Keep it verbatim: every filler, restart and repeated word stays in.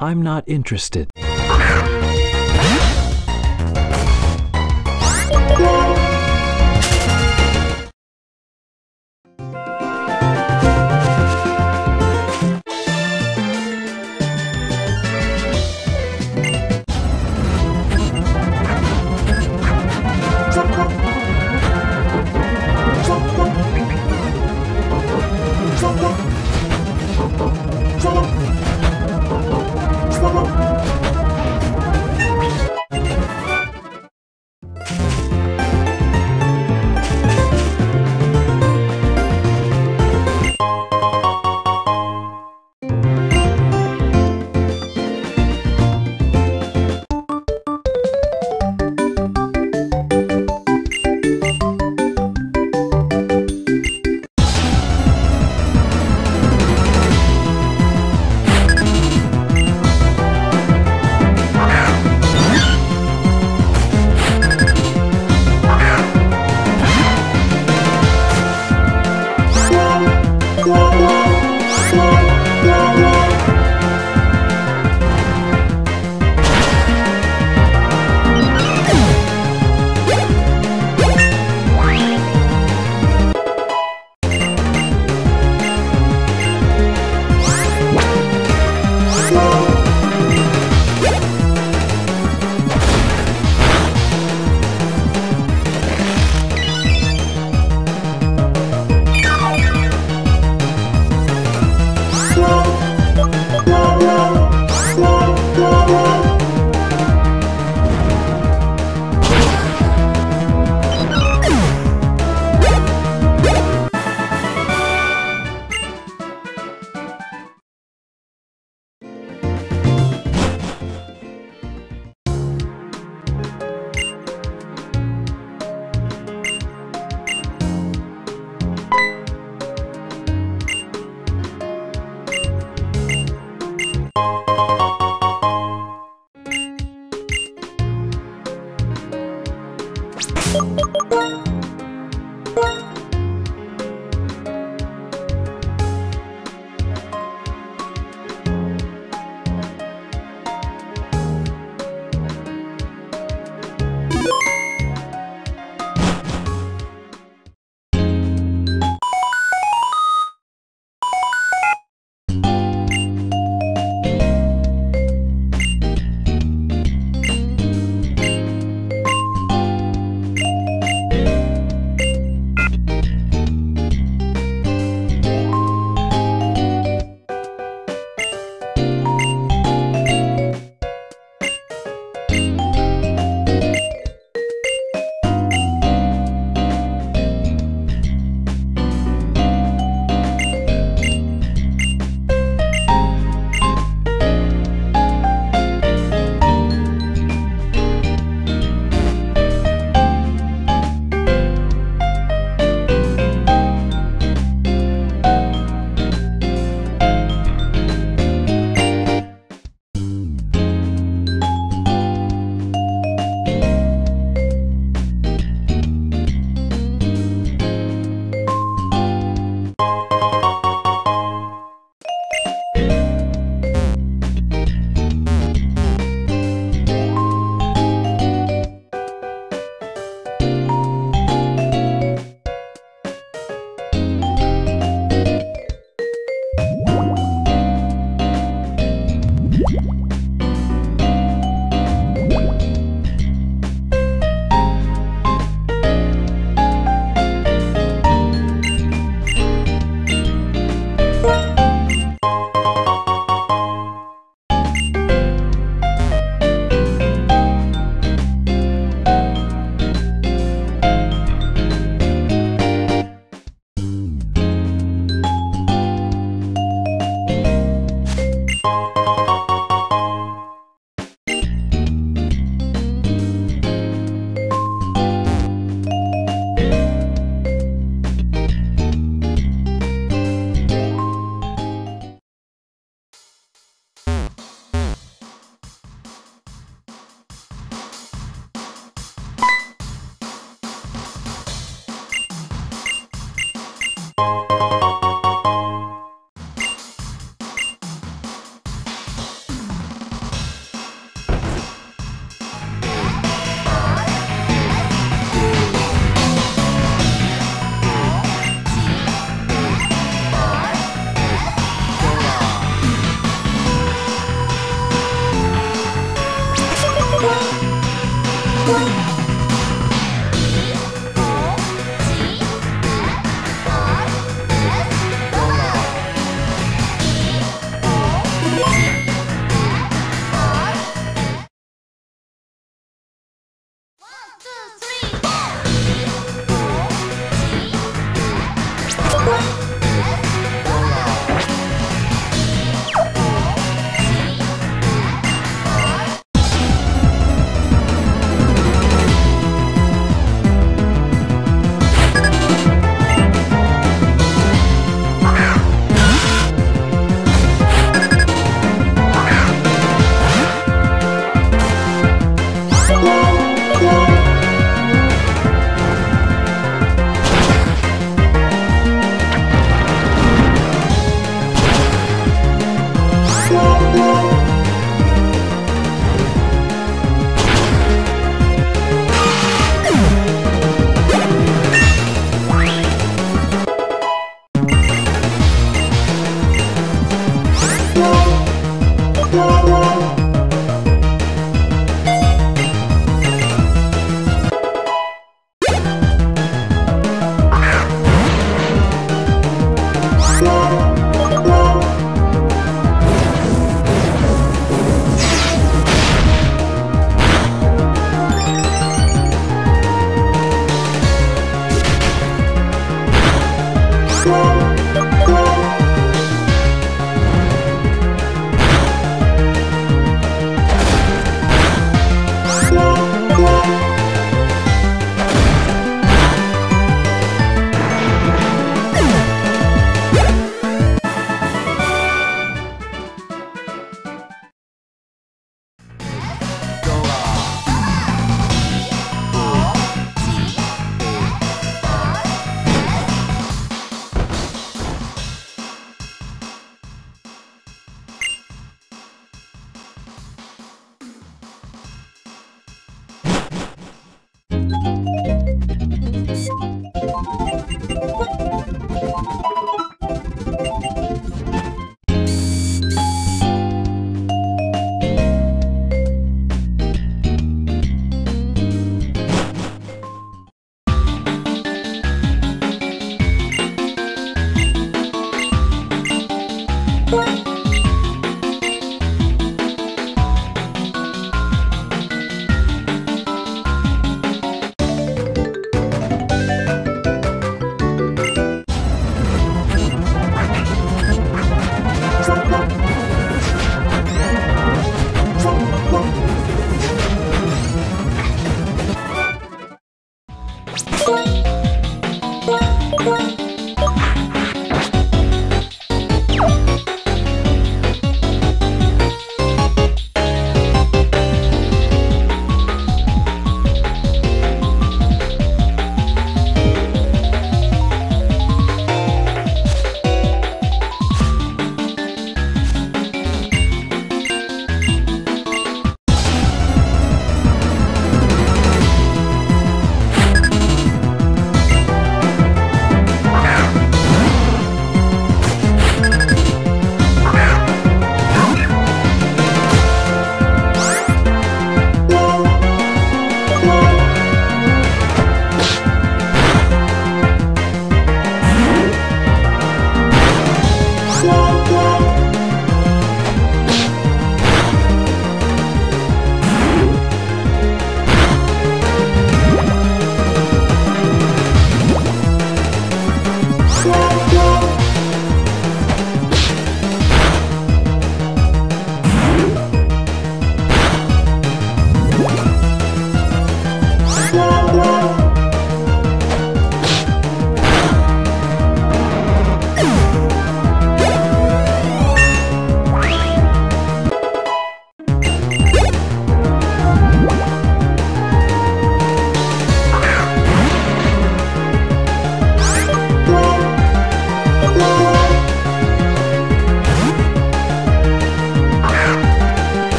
I'm not interested.